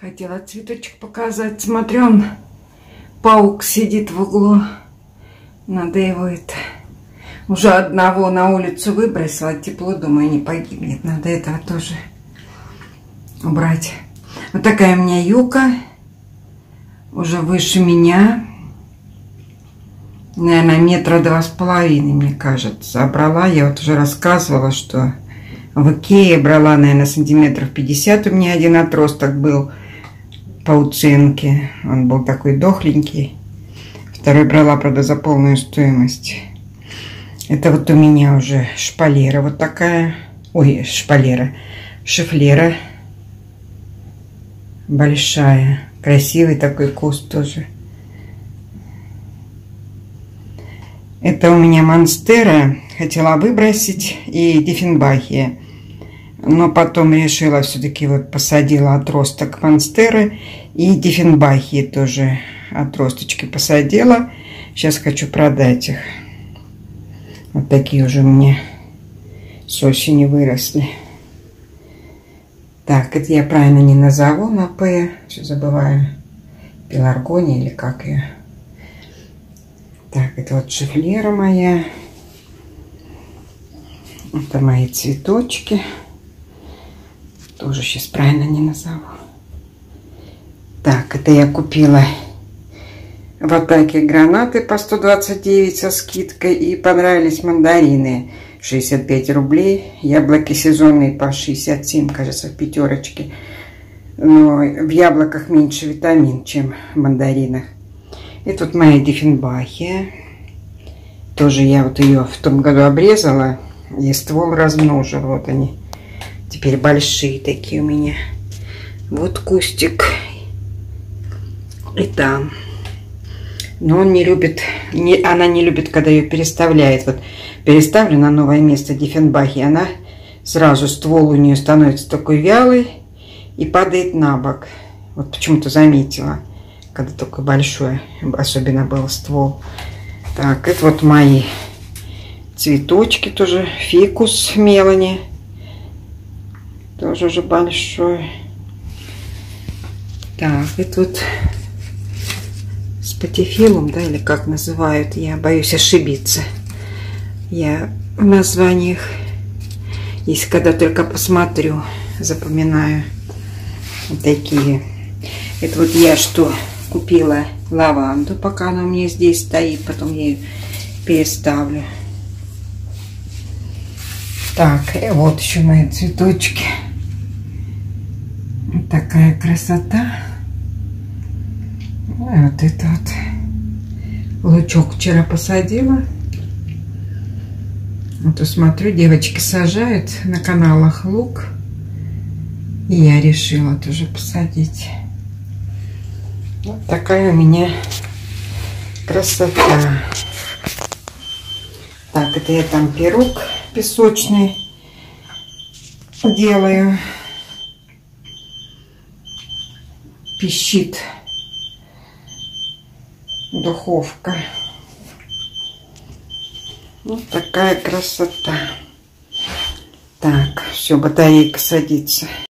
Хотела цветочек показать. Смотрю, он, паук сидит в углу. Надо его это... Уже одного на улицу выбросила, тепло, думаю, не погибнет. Надо этого тоже убрать. Вот такая у меня юка. Уже выше меня. Наверное, 2,5 метра, мне кажется. Брала, я вот уже рассказывала, что в Икее брала, наверное, 50 сантиметров. У меня один отросток был пауцинки. Он был такой дохленький. Второй брала, правда, за полную стоимость. Это вот у меня уже шпалера вот такая. Ой, шпалера. Шеффлера. Большая. Красивый такой куст тоже. Это у меня монстера. Хотела выбросить. И диффенбахия. Но потом решила все-таки вот посадила отросток монстеры. И диффенбахии тоже отросточки посадила. Сейчас хочу продать их. Вот такие уже у меня с осени выросли. Так, это я правильно не назову на П. Все забываю. Пеларгония или как ее. Так, это вот шеффлера моя. Это мои цветочки. Тоже сейчас правильно не назову. Так, это я купила в Атаке гранаты по 129 со скидкой. И понравились мандарины. 65 рублей. Яблоки сезонные по 67, кажется, в Пятерочке. Но в яблоках меньше витамин, чем в мандаринах. И тут моя диффенбахия. Тоже я вот ее в том году обрезала. И ствол размножила. Вот они. Теперь большие такие у меня. Вот кустик. И там. Но он не любит, она не любит, когда ее переставляет. Вот переставлю на новое место диффенбахи, она сразу, ствол у нее становится такой вялый и падает на бок. Вот почему-то заметила, когда только большой, особенно был ствол. Так, это вот мои цветочки тоже. Фикус Мелани. Тоже уже большой. Так, и тут... Спатифилум, да, или как называют, я боюсь ошибиться. Я в названиях, если когда только посмотрю, запоминаю. Вот такие. Это вот я что купила лаванду, пока она у меня здесь стоит, потом я ее переставлю. Так, и вот еще мои цветочки. Вот такая красота. Ну, и вот это вот лучок вчера посадила. Вот смотрю, девочки сажают на каналах лук. И я решила тоже посадить. Вот такая у меня красота. Так, это я там пирог песочный делаю. Пищит. Духовка. Вот такая красота. Так, все, батарейка садится.